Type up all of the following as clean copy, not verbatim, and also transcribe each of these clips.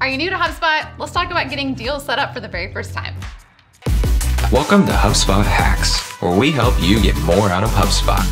Are you new to HubSpot? Let's talk about getting deals set up for the very first time. Welcome to HubSpot Hacks, where we help you get more out of HubSpot.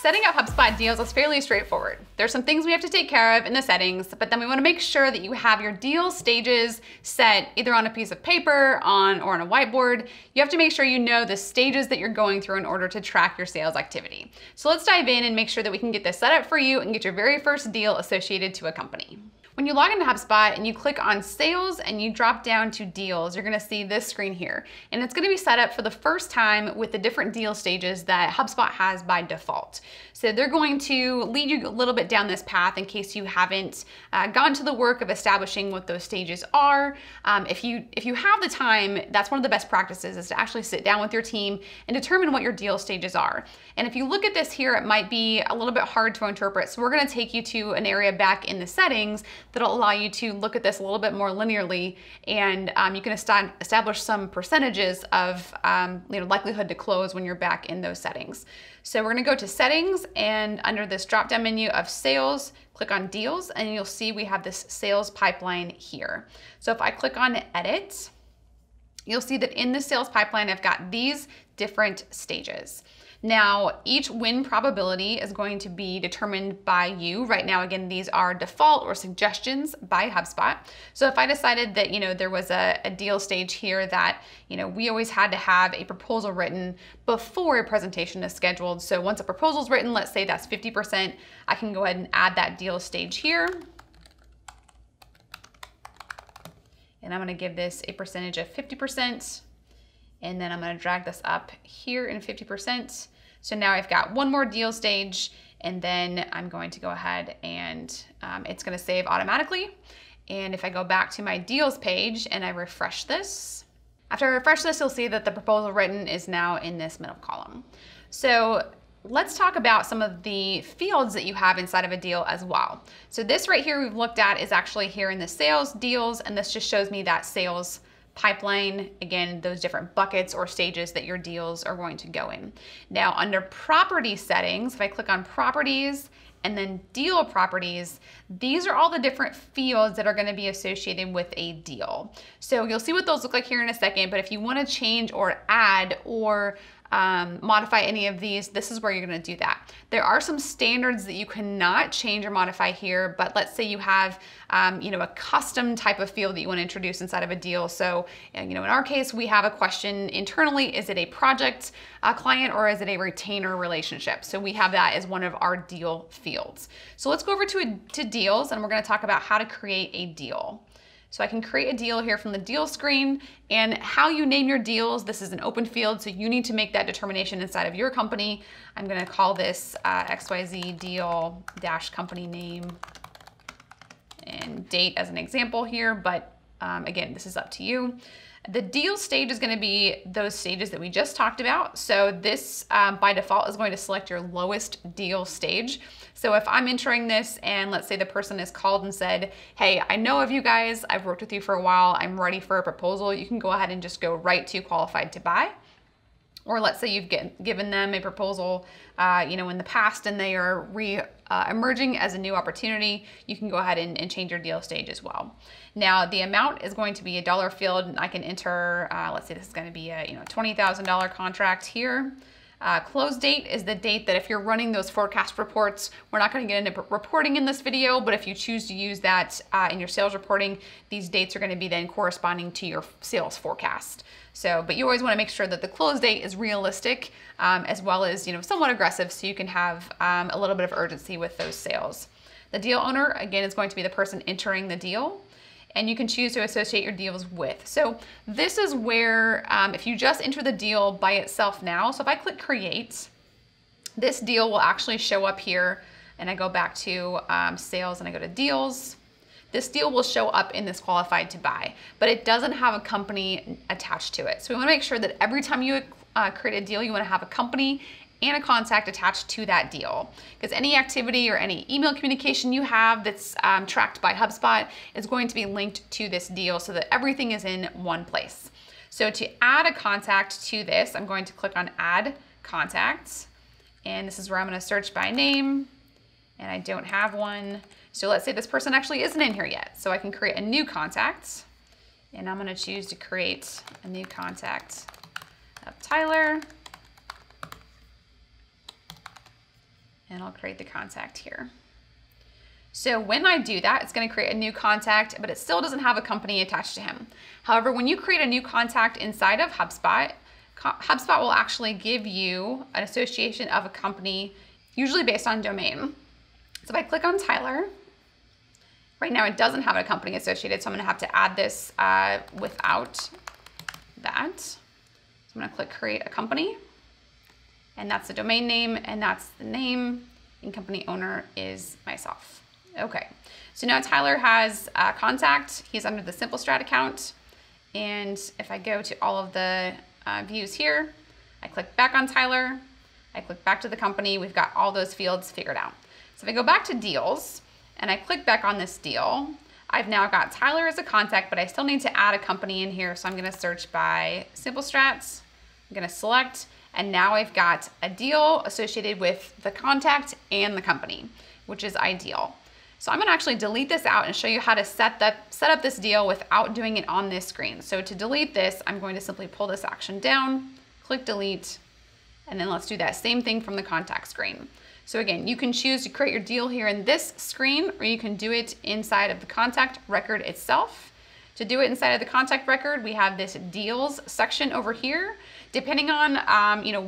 Setting up HubSpot deals is fairly straightforward. There's some things we have to take care of in the settings, but then we want to make sure that you have your deal stages set either on a piece of paper or on a whiteboard. You have to make sure you know the stages that you're going through in order to track your sales activity. So let's dive in and make sure that we can get this set up for you and get your very first deal associated to a company. When you log into HubSpot and you click on sales and you drop down to deals, you're gonna see this screen here. And it's gonna be set up for the first time with the different deal stages that HubSpot has by default. So they're going to lead you a little bit down this path in case you haven't gone to the work of establishing what those stages are. If you have the time, that's one of the best practices is to actually sit down with your team and determine what your deal stages are. And if you look at this here, it might be a little bit hard to interpret. So we're gonna take you to an area back in the settings that'll allow you to look at this a little bit more linearly, and you can establish some percentages of likelihood to close when you're back in those settings. So we're gonna go to settings, and under this drop-down menu of sales, click on deals, and you'll see we have this sales pipeline here. So if I click on edit, you'll see that in the sales pipeline, I've got these different stages. Now, each win probability is going to be determined by you. Right now, again, these are default or suggestions by HubSpot. So if I decided that, there was a deal stage here that, we always had to have a proposal written before a presentation is scheduled. So once a proposal is written, let's say that's 50%, I can go ahead and add that deal stage here. And I'm gonna give this a percentage of 50%. And then I'm gonna drag this up here in 50%. So now I've got one more deal stage, and then I'm going to go ahead and it's gonna save automatically. And if I go back to my deals page and I refresh this, after I refresh this, you'll see that the proposal written is now in this middle column. So let's talk about some of the fields that you have inside of a deal as well. So this right here we've looked at is actually here in the sales deals, and this just shows me that sales pipeline, again, those different buckets or stages that your deals are going to go in. Now under property settings, if I click on properties and then deal properties, these are all the different fields that are going to be associated with a deal. So you'll see what those look like here in a second, but if you want to change or add or modify any of these, this is where you're going to do that. There are some standards that you cannot change or modify here, but let's say you have, a custom type of field that you want to introduce inside of a deal. So, in our case, we have a question internally: is it a project client or is it a retainer relationship? So we have that as one of our deal fields. So let's go over to deals, and we're going to talk about how to create a deal. So I can create a deal here from the deal screen, and how you name your deals. This is an open field, so you need to make that determination inside of your company. I'm gonna call this XYZ deal - company name and date as an example here, but again, this is up to you. The deal stage is gonna be those stages that we just talked about. So this by default is going to select your lowest deal stage. So if I'm entering this, and let's say the person is called and said, hey, I know of you guys, I've worked with you for a while, I'm ready for a proposal, you can go ahead and just go right to qualified to buy. Or let's say you've given them a proposal in the past, and they are emerging as a new opportunity, you can go ahead and change your deal stage as well. Now the amount is going to be a dollar field, and I can enter, let's say this is gonna be a $20,000 contract here. Close date is the date that if you're running those forecast reports, we're not going to get into reporting in this video, but if you choose to use that in your sales reporting, these dates are going to be then corresponding to your sales forecast. So, but you always want to make sure that the close date is realistic as well as somewhat aggressive, so you can have a little bit of urgency with those sales. The deal owner, again, is going to be the person entering the deal, and you can choose to associate your deals with. So this is where, if you just enter the deal by itself now, so if I click create, this deal will actually show up here, and I go back to sales and I go to deals. This deal will show up in this qualified to buy, but it doesn't have a company attached to it. So we wanna make sure that every time you create a deal, you wanna have a company and a contact attached to that deal, because any activity or any email communication you have that's tracked by HubSpot is going to be linked to this deal, so that everything is in one place. So to add a contact to this, I'm going to click on add contacts, and this is where I'm going to search by name, and I don't have one. So let's say this person actually isn't in here yet. So I can create a new contact, and I'm going to choose to create a new contact of Tyler. And I'll create the contact here. So when I do that, it's going to create a new contact, but it still doesn't have a company attached to him. However, when you create a new contact inside of HubSpot, HubSpot will actually give you an association of a company, usually based on domain. So if I click on Tyler, right now it doesn't have a company associated, so I'm going to have to add this without that. So I'm going to click create a company, and that's the domain name, and that's the name, and company owner is myself. Okay, so now Tyler has a contact. He's under the Simple Strat account. And if I go to all of the views here, I click back on Tyler, I click back to the company, we've got all those fields figured out. So if I go back to deals and I click back on this deal, I've now got Tyler as a contact, but I still need to add a company in here. So I'm gonna search by Simple Strats, I'm gonna select, and now I've got a deal associated with the contact and the company, which is ideal. So I'm gonna actually delete this out and show you how to set up this deal without doing it on this screen. So to delete this, I'm going to simply pull this action down, click delete, and then let's do that same thing from the contact screen. So again, you can choose to create your deal here in this screen, or you can do it inside of the contact record itself. To do it inside of the contact record, we have this deals section over here. Depending on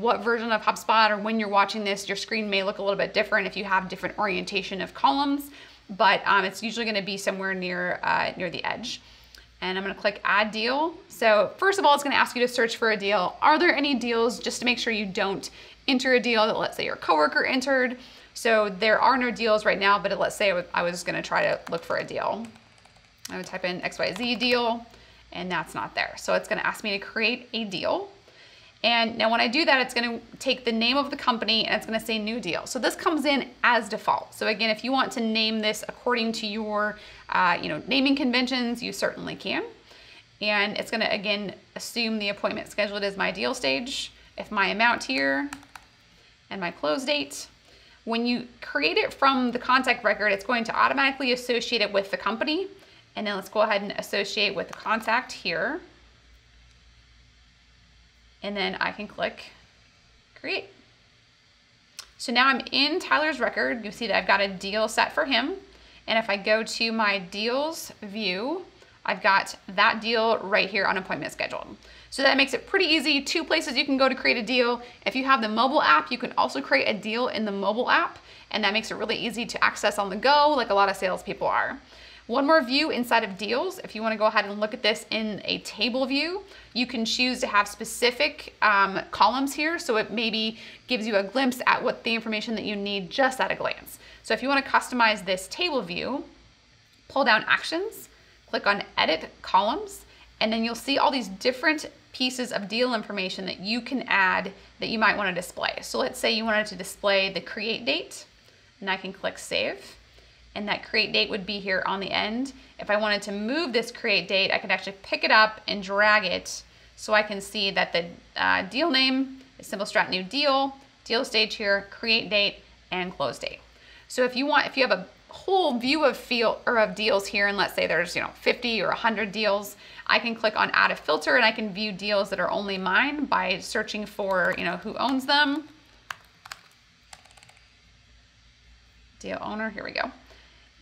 what version of HubSpot or when you're watching this, your screen may look a little bit different if you have different orientation of columns, but it's usually gonna be somewhere near the edge. And I'm gonna click add deal. So first of all, it's gonna ask you to search for a deal. Are there any deals? Just to make sure you don't enter a deal that let's say your coworker entered. So there are no deals right now, but let's say I was gonna try to look for a deal. I would type in XYZ deal, and that's not there. So it's gonna ask me to create a deal. And now when I do that, it's gonna take the name of the company and it's gonna say new deal. So this comes in as default. So again, if you want to name this according to your naming conventions, you certainly can. And it's gonna, again, assume the appointment scheduled as my deal stage, if my amount here, and my close date. When you create it from the contact record, it's going to automatically associate it with the company. And then let's go ahead and associate with the contact here. And then I can click create. So now I'm in Tyler's record. You see that I've got a deal set for him. And if I go to my deals view, I've got that deal right here on appointment scheduled. So that makes it pretty easy. Two places you can go to create a deal. If you have the mobile app, you can also create a deal in the mobile app. And that makes it really easy to access on the go, like a lot of salespeople are. One more view inside of deals. If you want to go ahead and look at this in a table view, you can choose to have specific columns here. So it maybe gives you a glimpse at what the information that you need just at a glance. So if you want to customize this table view, pull down actions, click on edit columns, and then you'll see all these different pieces of deal information that you can add that you might want to display. So let's say you wanted to display the create date, and I can click save. And that create date would be here on the end. If I wanted to move this create date, I could actually pick it up and drag it so I can see that the deal name is Simple Strat New Deal, deal stage here, create date, and close date. So if you want, if you have a whole view of deals here, and let's say there's 50 or 100 deals, I can click on add a filter and I can view deals that are only mine by searching for who owns them. Deal owner, here we go.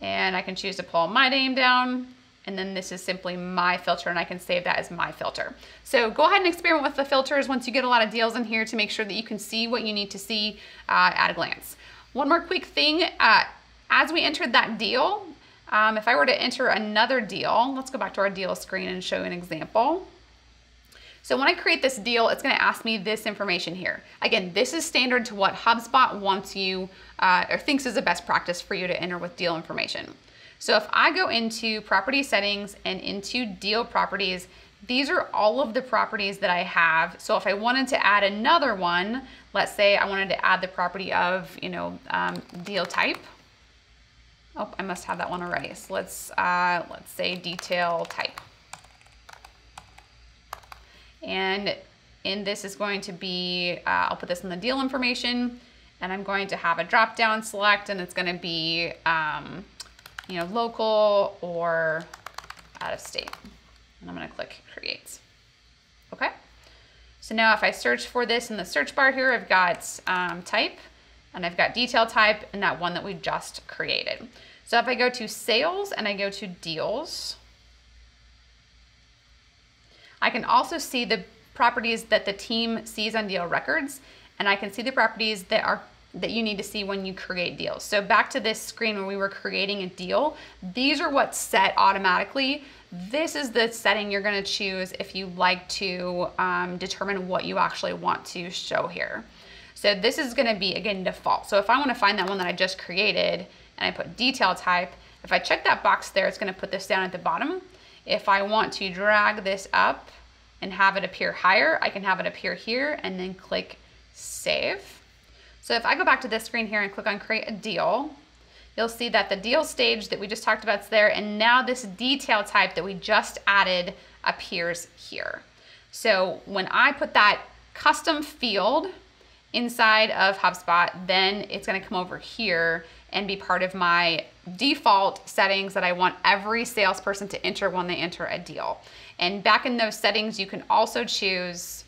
And I can choose to pull my name down, and then this is simply my filter, and I can save that as my filter. So go ahead and experiment with the filters once you get a lot of deals in here to make sure that you can see what you need to see at a glance. One more quick thing, as we entered that deal, if I were to enter another deal, let's go back to our deal screen and show an example. So when I create this deal, it's going to ask me this information here. Again, this is standard to what HubSpot wants you or thinks is the best practice for you to enter with deal information. So if I go into property settings and into deal properties, these are all of the properties that I have. So if I wanted to add another one, let's say I wanted to add the property of deal type. Oh, I must have that one already. So let's say detail type. And in this is going to be, I'll put this in the deal information, and I'm going to have a drop down select, and it's going to be you know, local or out of state. And I'm going to click Create. Okay. So now if I search for this in the search bar here, I've got type, and I've got detail type, and that one that we just created. So if I go to sales and I go to deals, I can also see the properties that the team sees on deal records, and I can see the properties that are that you need to see when you create deals. So back to this screen when we were creating a deal, these are what's set automatically. This is the setting you're going to choose if you like to determine what you actually want to show here. So this is going to be, again, default. So if I want to find that one that I just created and I put detail type, if I check that box there, it's going to put this down at the bottom. If I want to drag this up and have it appear higher, I can have it appear here and then click Save. So if I go back to this screen here and click on Create a Deal, you'll see that the deal stage that we just talked about is there, and now this detail type that we just added appears here. So when I put that custom field inside of HubSpot, then it's going to come over here and be part of my default settings that I want every salesperson to enter when they enter a deal. And back in those settings, you can also choose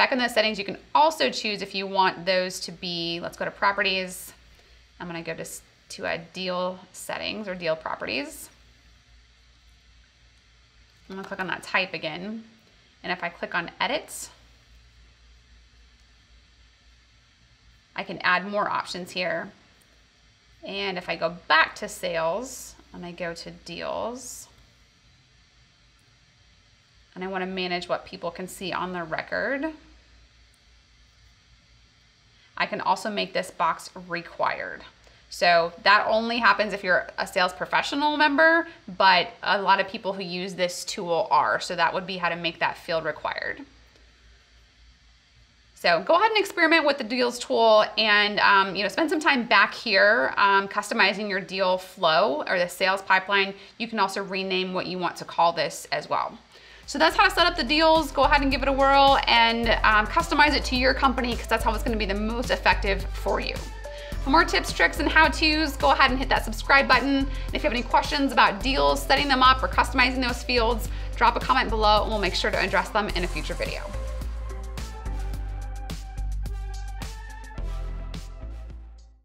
if you want those to be, let's go to properties. I'm going to go to a deal settings or deal properties. I'm going to click on that type again. And if I click on edit, I can add more options here. And if I go back to sales and I go to deals, and I want to manage what people can see on their record, I can also make this box required. So that only happens if you're a sales professional member, but a lot of people who use this tool are. So that would be how to make that field required. So go ahead and experiment with the deals tool and you know, spend some time back here customizing your deal flow or the sales pipeline. You can also rename what you want to call this as well. So that's how to set up the deals. Go ahead and give it a whirl and customize it to your company, because that's how it's gonna be the most effective for you. For more tips, tricks, and how-tos, go ahead and hit that subscribe button. And if you have any questions about deals, setting them up, or customizing those fields, drop a comment below and we'll make sure to address them in a future video.